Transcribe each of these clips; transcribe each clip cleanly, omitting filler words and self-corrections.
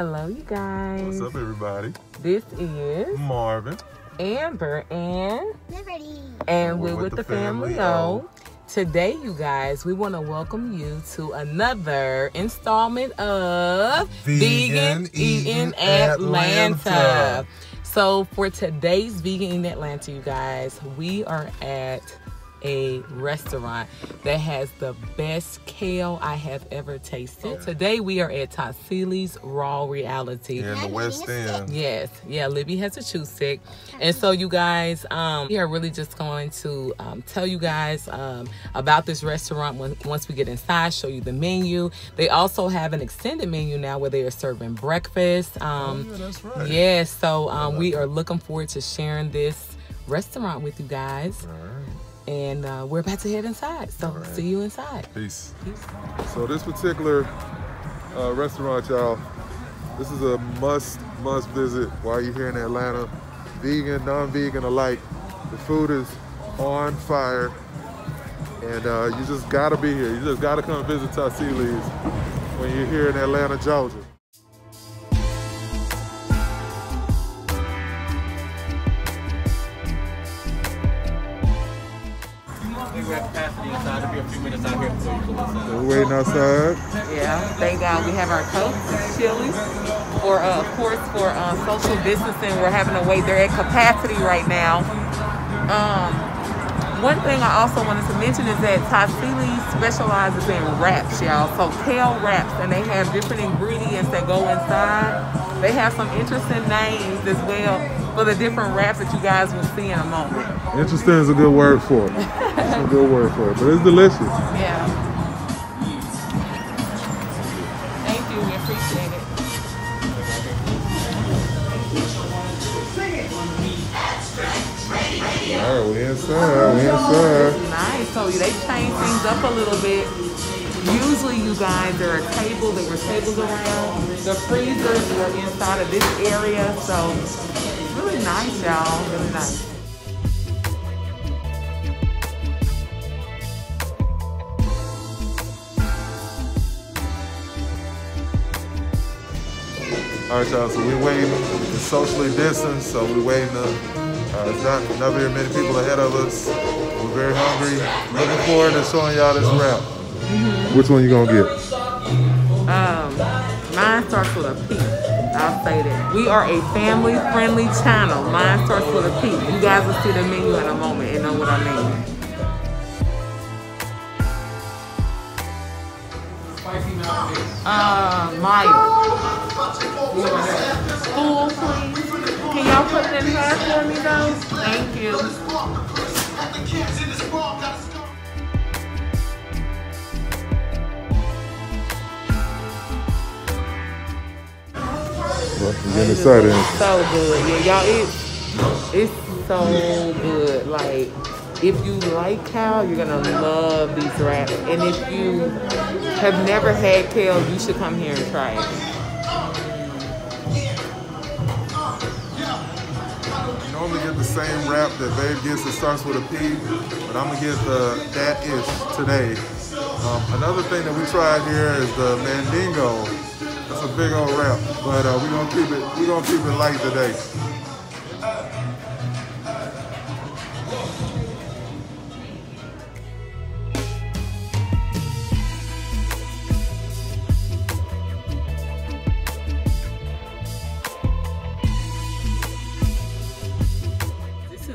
Hello, you guys. What's up, everybody? This is Marvin, Amber, and Liberty. And we're with the Family O. Today, you guys, we want to welcome you to another installment of Vegan Eating Atlanta. So for today's Vegan Eating Atlanta, you guys, we are at a restaurant that has the best kale I have ever tasted. Yeah. Today we are at Tassili's Raw Reality. Yeah, in the West End. Yes. Yeah, Libby has a chew stick. And so you guys, we are really just going to tell you guys about this restaurant once we get inside, show you the menu. They also have an extended menu now where they are serving breakfast. Oh, yeah, that's right. Yeah, so we are looking forward to sharing this restaurant with you guys. All right. And we're about to head inside, so right. See you inside. Peace. Peace. So this particular restaurant, y'all, this is a must visit while you're here in Atlanta. Vegan, non-vegan alike, the food is on fire, and you just gotta be here. You just gotta come visit Tassili's when you're here in Atlanta, Georgia. We're waiting outside. Yeah, thank God we have our coats, chilies. Of course, for social distancing, we're having to wait. They're at capacity right now. One thing I also wanted to mention is that Tassili's specializes in wraps, y'all. So kale wraps, and they have different ingredients that go inside. They have some interesting names as well for the different wraps that you guys will see in a moment. Interesting is a good word for it. It's a good word for it, but it's delicious. Yeah. Thank you, we appreciate it. All right, we're inside, we're inside. Nice, so they changed things up a little bit. Usually, you guys, there were tables around. The freezers were inside of this area, so it's really nice, y'all, really nice. All right, y'all, so we're waiting to socially distance, so we're waiting to, it's not very many people ahead of us. We're very hungry. Looking forward to showing y'all this wrap. Mm-hmm. Which one you gonna get? Mine starts with a P, I'll say that. We are a family-friendly channel. Mine starts with a P. You guys will see the menu in a moment and know what I mean. Full, please. Can y'all put it in half for me, though? Thank you. Well, I'm getting excited. So good, yeah, y'all. It's so good. Like, if you like kale, you're gonna love these wraps. And if you have never had kale, you should come here and try it. Normally get the same wrap that Babe gets. It starts with a P, but I'm gonna get the that-ish today. Another thing that we tried here is the mandingo. That's a big old wrap, but we're gonna keep it light today.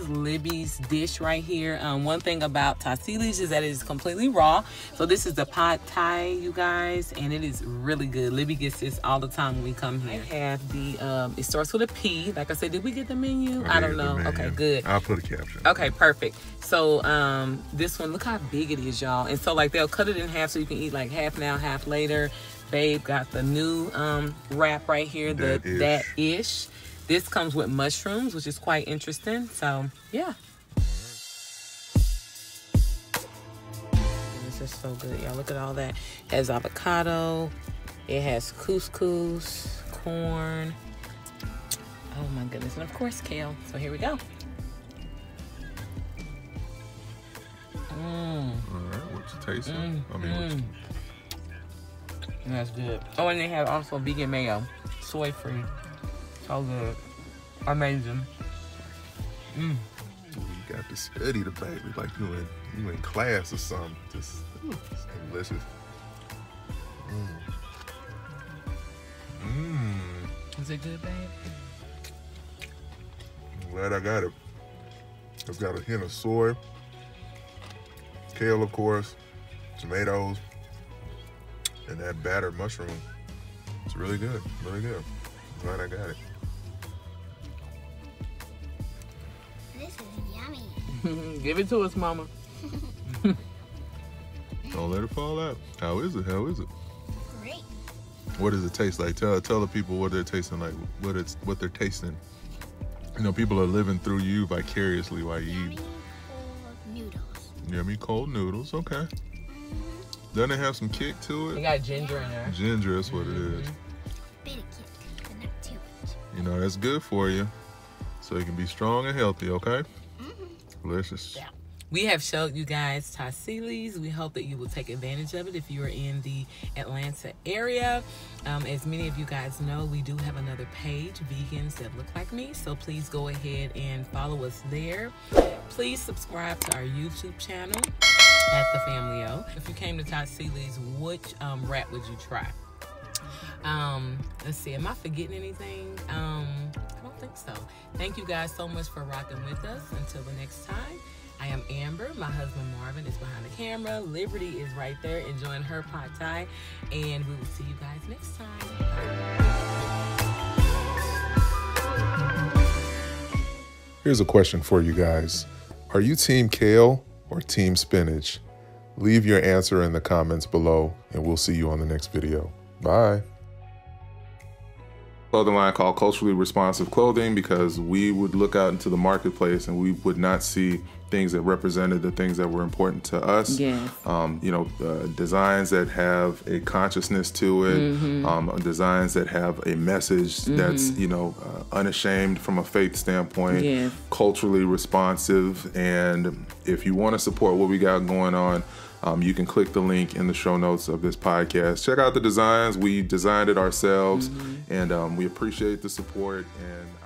Libby's dish right here. One thing about Tassili's is that it is completely raw. So this is the pad thai, you guys, and it is really good. Libby gets this all the time when we come here. I have the, it starts with a P. Like I said, did we get the menu? I don't know. Okay, good. I'll put a caption. Okay, perfect. So this one, look how big it is, y'all. And so like they'll cut it in half so you can eat like half now, half later. Babe got the new wrap right here, the that-ish. This comes with mushrooms, which is quite interesting. So, yeah. This is so good, y'all. Look at all that. It has avocado. It has couscous, corn. Oh, my goodness. And, of course, kale. So, here we go. All right. What you tasting? I mean, That's good. Oh, and they have also vegan mayo. soy free. So good. Amazing. Mm. Ooh, you got to study the baby like you in class or something. Just it's delicious. Mmm. Mm. Is it good, babe? I'm glad I got it. It's got a hint of soy, kale of course, tomatoes, and that battered mushroom. It's really good, really good. I'm glad I got it. This is yummy. Give it to us, mama. Don't let it fall out. How is it? How is it? Great. What does it taste like? Tell the people what they're tasting like. What they're tasting. You know, people are living through you vicariously while you eat. Yummy cold noodles, okay. Doesn't it have some kick to it? It got ginger in there. Ginger, that's what it is. Bit of kick, but not too much. You know, that's good for you. So you can be strong and healthy, okay? Delicious. Yeah. We have showed you guys Tassili's. We hope that you will take advantage of it if you are in the Atlanta area. As many of you guys know, we do have another page, Vegans That Look Like Me. So please go ahead and follow us there. Please subscribe to our YouTube channel at The Family O. If you came to Tassili's, which wrap would you try? Let's see, am I forgetting anything? I don't think so. Thank you guys so much for rocking with us. Until the next time. I am Amber. My husband Marvin is behind the camera. Liberty is right there enjoying her pot thai. And we will see you guys next time. Bye. Here's a question for you guys. Are you team kale or team spinach? Leave your answer in the comments below and we'll see you on the next video. Bye. Clothing line called Culturally Responsive Clothing, because we would look out into the marketplace and we would not see things that represented the things that were important to us. Yes. You know, designs that have a consciousness to it, mm-hmm. Designs that have a message mm-hmm. that's, you know, unashamed from a faith standpoint, yes. Culturally responsive. And if you want to support what we got going on, you can click the link in the show notes of this podcast. Check out the designs. We designed it ourselves, mm-hmm. and we appreciate the support. And